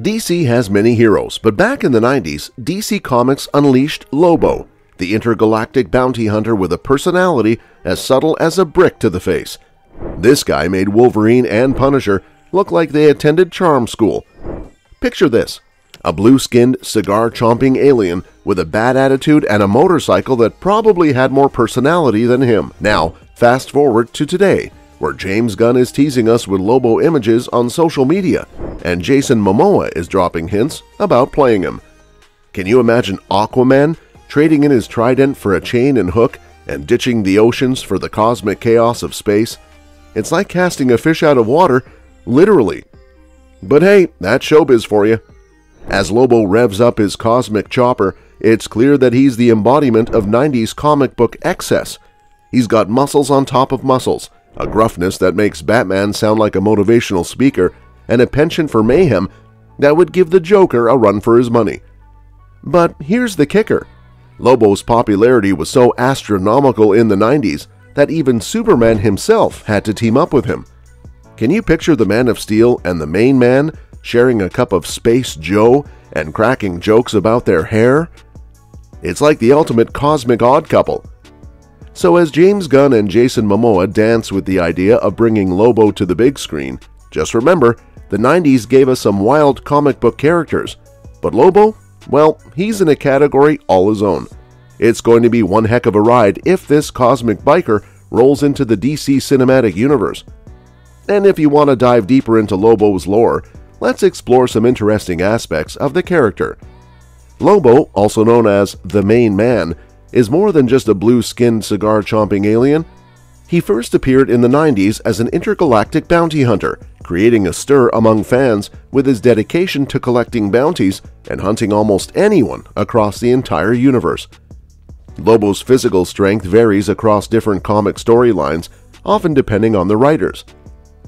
DC has many heroes, but back in the 90s, DC Comics unleashed Lobo, the intergalactic bounty hunter with a personality as subtle as a brick to the face. This guy made Wolverine and Punisher look like they attended charm school. Picture this: a blue-skinned, cigar-chomping alien with a bad attitude and a motorcycle that probably had more personality than him. Now, fast forward to today, where James Gunn is teasing us with Lobo images on social media, and Jason Momoa is dropping hints about playing him. Can you imagine Aquaman trading in his trident for a chain and hook and ditching the oceans for the cosmic chaos of space? It's like casting a fish out of water, literally. But hey, that's showbiz for you. As Lobo revs up his cosmic chopper, it's clear that he's the embodiment of 90s comic book excess. He's got muscles on top of muscles, a gruffness that makes Batman sound like a motivational speaker, and a penchant for mayhem that would give the Joker a run for his money. But here's the kicker. Lobo's popularity was so astronomical in the 90s that even Superman himself had to team up with him. Can you picture the Man of Steel and the Main Man sharing a cup of Space Joe and cracking jokes about their hair? It's like the ultimate cosmic odd couple. So as James Gunn and Jason Momoa dance with the idea of bringing Lobo to the big screen, just remember, the 90s gave us some wild comic book characters, but Lobo, well, he's in a category all his own. It's going to be one heck of a ride if this cosmic biker rolls into the DC Cinematic Universe. And if you want to dive deeper into Lobo's lore, let's explore some interesting aspects of the character. Lobo, also known as the Main Man, is more than just a blue-skinned, cigar-chomping alien. He first appeared in the 90s as an intergalactic bounty hunter, creating a stir among fans with his dedication to collecting bounties and hunting almost anyone across the entire universe. Lobo's physical strength varies across different comic storylines, often depending on the writers.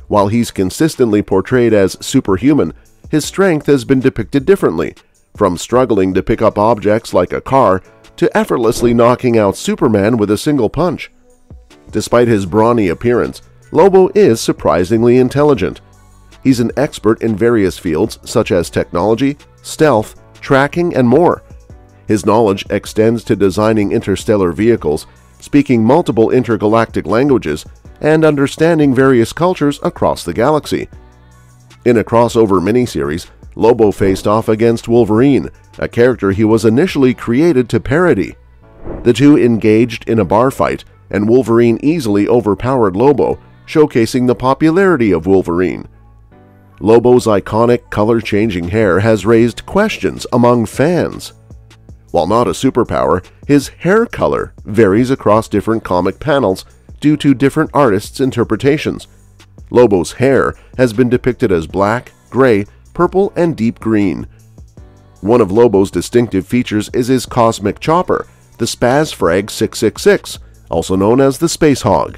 While he's consistently portrayed as superhuman, his strength has been depicted differently, from struggling to pick up objects like a car to effortlessly knocking out Superman with a single punch. Despite his brawny appearance, Lobo is surprisingly intelligent. He's an expert in various fields such as technology, stealth, tracking, and more. His knowledge extends to designing interstellar vehicles, speaking multiple intergalactic languages, and understanding various cultures across the galaxy. In a crossover miniseries, Lobo faced off against Wolverine, a character he was initially created to parody. The two engaged in a bar fight, and Wolverine easily overpowered Lobo, showcasing the popularity of Wolverine. Lobo's iconic color-changing hair has raised questions among fans. While not a superpower, his hair color varies across different comic panels due to different artists' interpretations. Lobo's hair has been depicted as black, gray, purple, and deep green. One of Lobo's distinctive features is his cosmic chopper, the Spazfrag 666, also known as the Spacehog.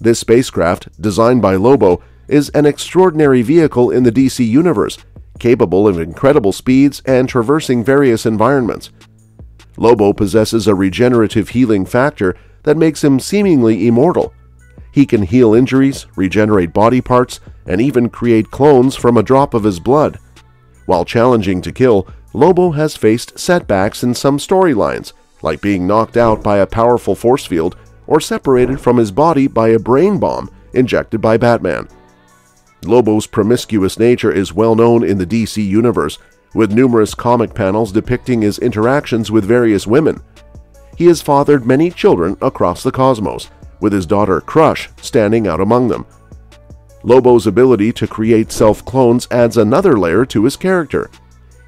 This spacecraft, designed by Lobo, is an extraordinary vehicle in the DC Universe, capable of incredible speeds and traversing various environments. Lobo possesses a regenerative healing factor that makes him seemingly immortal. He can heal injuries, regenerate body parts, and even create clones from a drop of his blood. While challenging to kill, Lobo has faced setbacks in some storylines, like being knocked out by a powerful force field or separated from his body by a brain bomb injected by Batman. Lobo's promiscuous nature is well known in the DC Universe, with numerous comic panels depicting his interactions with various women. He has fathered many children across the cosmos, with his daughter Crush standing out among them. Lobo's ability to create self-clones adds another layer to his character.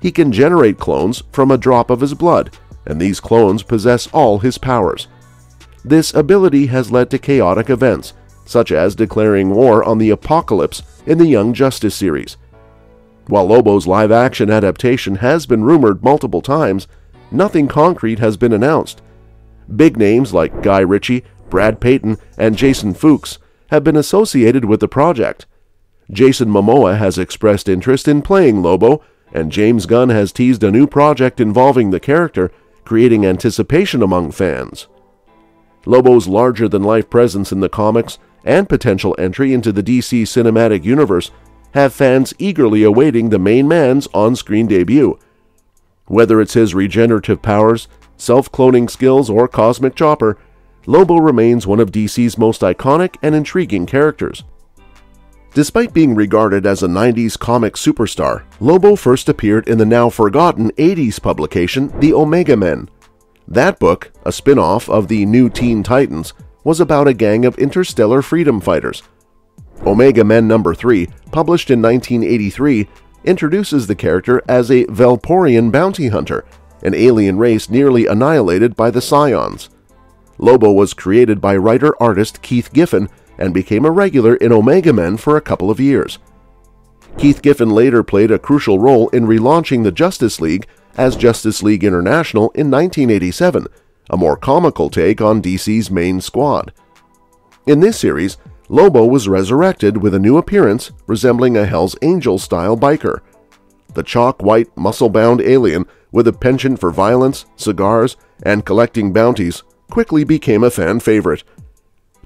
He can generate clones from a drop of his blood, and these clones possess all his powers. This ability has led to chaotic events, such as declaring war on the Apocalypse in the Young Justice series. While Lobo's live-action adaptation has been rumored multiple times, nothing concrete has been announced. Big names like Guy Ritchie, Brad Peyton, and Jason Fuchs have been associated with the project. Jason Momoa has expressed interest in playing Lobo, and James Gunn has teased a new project involving the character, creating anticipation among fans. Lobo's larger-than-life presence in the comics and potential entry into the DC Cinematic Universe have fans eagerly awaiting the Main Man's on-screen debut. Whether it's his regenerative powers, self-cloning skills, or cosmic chopper, Lobo remains one of DC's most iconic and intriguing characters. Despite being regarded as a 90s comic superstar, Lobo first appeared in the now-forgotten 80s publication The Omega Men. That book, a spin-off of the New Teen Titans, was about a gang of interstellar freedom fighters. Omega Men No. 3, published in 1983, introduces the character as a Valporian bounty hunter, an alien race nearly annihilated by the Scions. Lobo was created by writer-artist Keith Giffen and became a regular in Omega Men for a couple of years. Keith Giffen later played a crucial role in relaunching the Justice League as Justice League International in 1987, a more comical take on DC's main squad. In this series, Lobo was resurrected with a new appearance resembling a Hell's Angel-style biker. The chalk-white, muscle-bound alien with a penchant for violence, cigars, and collecting bounties quickly became a fan favorite.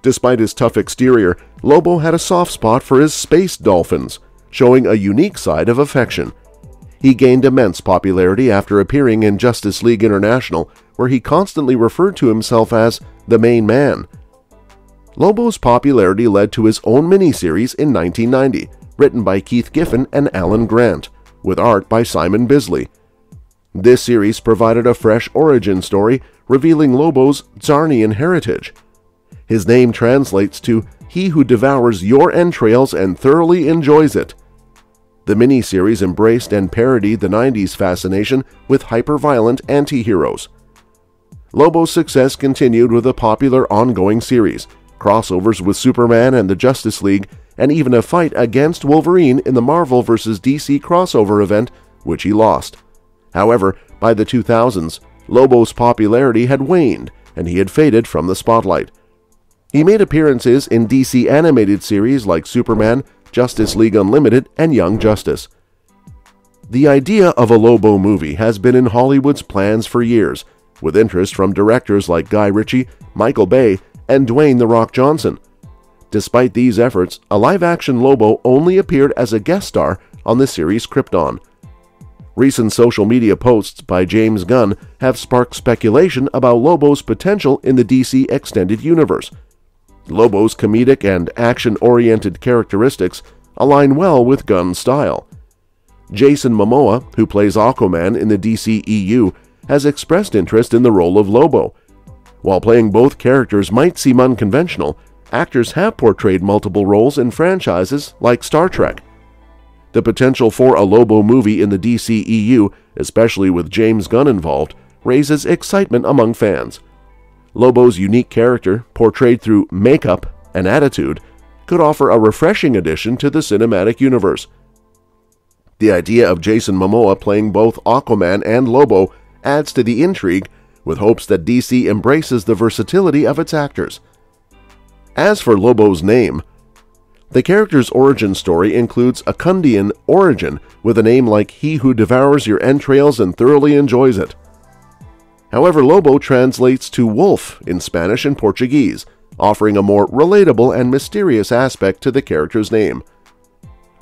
Despite his tough exterior, Lobo had a soft spot for his space dolphins, showing a unique side of affection. He gained immense popularity after appearing in Justice League International, where he constantly referred to himself as the Main Man. Lobo's popularity led to his own miniseries in 1990, written by Keith Giffen and Alan Grant, with art by Simon Bisley. This series provided a fresh origin story revealing Lobo's Czarnian heritage. His name translates to "He who devours your entrails and thoroughly enjoys it." The miniseries embraced and parodied the 90s fascination with hyper-violent anti-heroes. Lobo's success continued with a popular ongoing series, crossovers with Superman and the Justice League, and even a fight against Wolverine in the Marvel vs. DC crossover event, which he lost. However, by the 2000s, Lobo's popularity had waned and he had faded from the spotlight. He made appearances in DC animated series like Superman, Justice League Unlimited, and Young Justice. The idea of a Lobo movie has been in Hollywood's plans for years, with interest from directors like Guy Ritchie, Michael Bay, and Dwayne The Rock Johnson. Despite these efforts, a live-action Lobo only appeared as a guest star on the series Krypton. Recent social media posts by James Gunn have sparked speculation about Lobo's potential in the DC Extended Universe. Lobo's comedic and action-oriented characteristics align well with Gunn's style. Jason Momoa, who plays Aquaman in the DCEU, has expressed interest in the role of Lobo. While playing both characters might seem unconventional, actors have portrayed multiple roles in franchises like Star Trek. The potential for a Lobo movie in the DCEU, especially with James Gunn involved, raises excitement among fans. Lobo's unique character, portrayed through makeup and attitude, could offer a refreshing addition to the cinematic universe. The idea of Jason Momoa playing both Aquaman and Lobo adds to the intrigue, with hopes that DC embraces the versatility of its actors. As for Lobo's name, the character's origin story includes a Cundian origin with a name like "He who devours your entrails and thoroughly enjoys it." However, Lobo translates to wolf in Spanish and Portuguese, offering a more relatable and mysterious aspect to the character's name.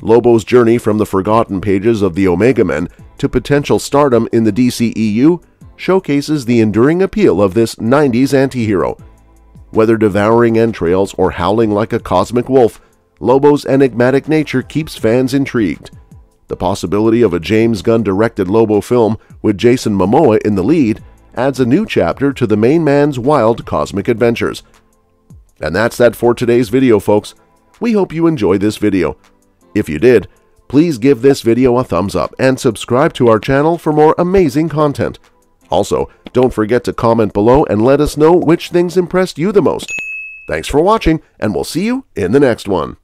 Lobo's journey from the forgotten pages of the Omega Men to potential stardom in the DCEU showcases the enduring appeal of this 90s anti-hero. Whether devouring entrails or howling like a cosmic wolf, Lobo's enigmatic nature keeps fans intrigued. The possibility of a James Gunn-directed Lobo film with Jason Momoa in the lead adds a new chapter to the Main Man's wild cosmic adventures. And that's that for today's video, folks. We hope you enjoyed this video. If you did, please give this video a thumbs up and subscribe to our channel for more amazing content. Also, don't forget to comment below and let us know which things impressed you the most. Thanks for watching, and we'll see you in the next one.